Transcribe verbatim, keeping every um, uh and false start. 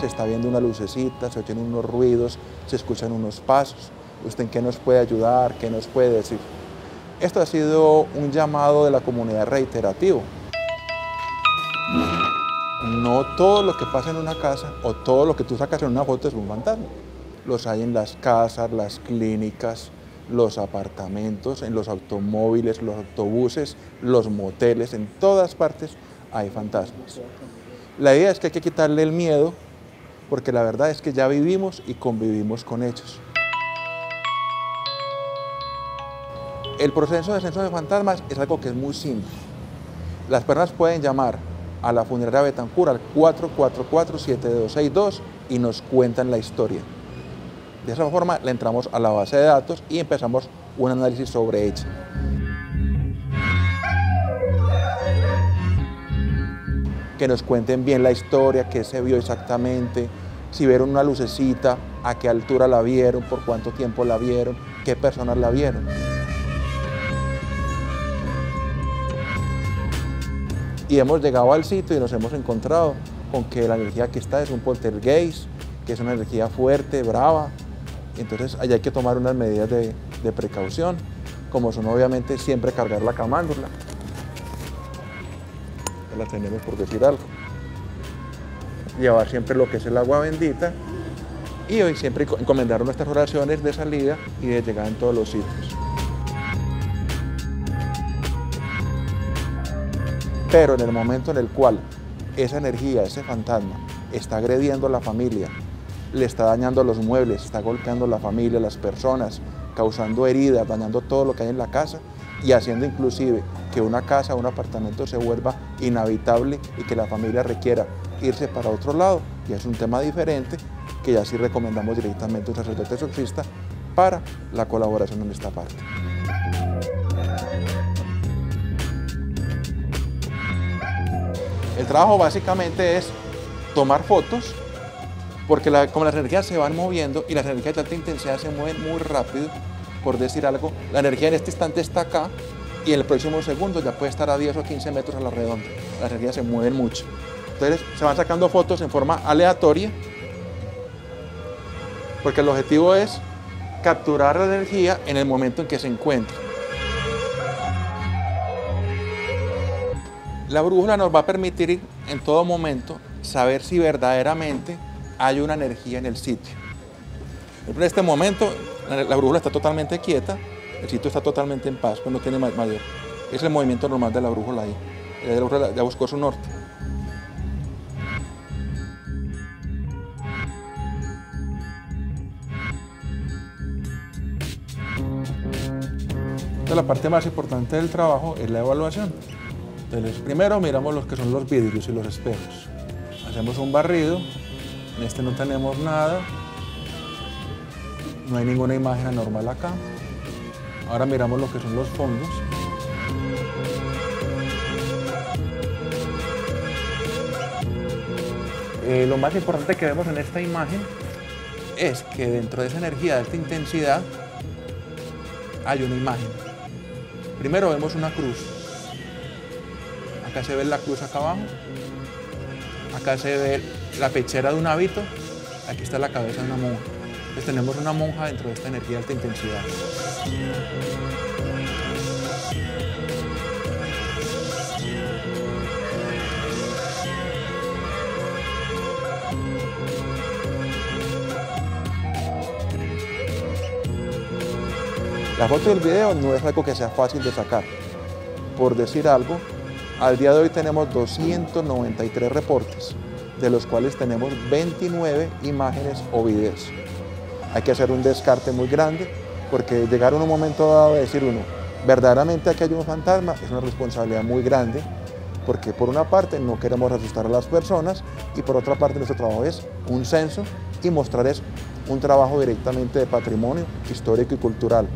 se está viendo una lucecita, se oyen unos ruidos, se escuchan unos pasos. ¿Usted en qué nos puede ayudar? ¿Qué nos puede decir? Esto ha sido un llamado de la comunidad reiterativo. No todo lo que pasa en una casa o todo lo que tú sacas en una foto es un fantasma. Los hay en las casas, las clínicas, los apartamentos, en los automóviles, los autobuses, los moteles, en todas partes hay fantasmas. La idea es que hay que quitarle el miedo, porque la verdad es que ya vivimos y convivimos con ellos. El proceso de censo de fantasmas es algo que es muy simple. Las personas pueden llamar a la Funeraria Betancur al cuatro cuatro cuatro, siete dos seis dos y nos cuentan la historia. De esa forma le entramos a la base de datos y empezamos un análisis sobre ella. Que nos cuenten bien la historia, qué se vio exactamente, si vieron una lucecita, a qué altura la vieron, por cuánto tiempo la vieron, qué personas la vieron. Y hemos llegado al sitio y nos hemos encontrado con que la energía que está es un poltergeist, que es una energía fuerte, brava. Entonces allá hay que tomar unas medidas de, de precaución, como son obviamente siempre cargar la camándula. La tenemos por decir algo. Llevar siempre lo que es el agua bendita y hoy siempre encomendar nuestras oraciones de salida y de llegada en todos los sitios. Pero en el momento en el cual esa energía, ese fantasma, está agrediendo a la familia, le está dañando los muebles, está golpeando a la familia, a las personas, causando heridas, dañando todo lo que hay en la casa y haciendo inclusive que una casa, un apartamento se vuelva inhabitable y que la familia requiera irse para otro lado, y es un tema diferente que ya sí recomendamos directamente a un sacerdote exorcista para la colaboración en esta parte. El trabajo básicamente es tomar fotos, porque la, como las energías se van moviendo y las energías de alta intensidad se mueven muy rápido, por decir algo, la energía en este instante está acá y en el próximo segundo ya puede estar a diez o quince metros a la redonda. Las energías se mueven mucho. Entonces se van sacando fotos en forma aleatoria, porque el objetivo es capturar la energía en el momento en que se encuentra. La brújula nos va a permitir en todo momento saber si verdaderamente hay una energía en el sitio. En este momento la brújula está totalmente quieta, el sitio está totalmente en paz, pues no tiene mayor. Es el movimiento normal de la brújula ahí. La brújula ya buscó su norte. Entonces, la parte más importante del trabajo es la evaluación. Entonces, primero miramos los que son los vidrios y los espejos. Hacemos un barrido, en este no tenemos nada, no hay ninguna imagen anormal acá. Ahora miramos lo que son los fondos. Eh, lo más importante que vemos en esta imagen es que dentro de esa energía de alta intensidad hay una imagen. Primero vemos una cruz. Acá se ve la cruz acá abajo, acá se ve la pechera de un hábito, aquí está la cabeza de una monja. Entonces tenemos una monja dentro de esta energía de alta intensidad. La foto del video no es algo que sea fácil de sacar. Por decir algo, al día de hoy tenemos doscientos noventa y tres reportes, de los cuales tenemos veintinueve imágenes o videos. Hay que hacer un descarte muy grande, porque llegar a un momento dado de decir uno, verdaderamente aquí hay un fantasma, es una responsabilidad muy grande, porque por una parte no queremos asustar a las personas y por otra parte nuestro trabajo es un censo y mostrar es un trabajo directamente de patrimonio histórico y cultural.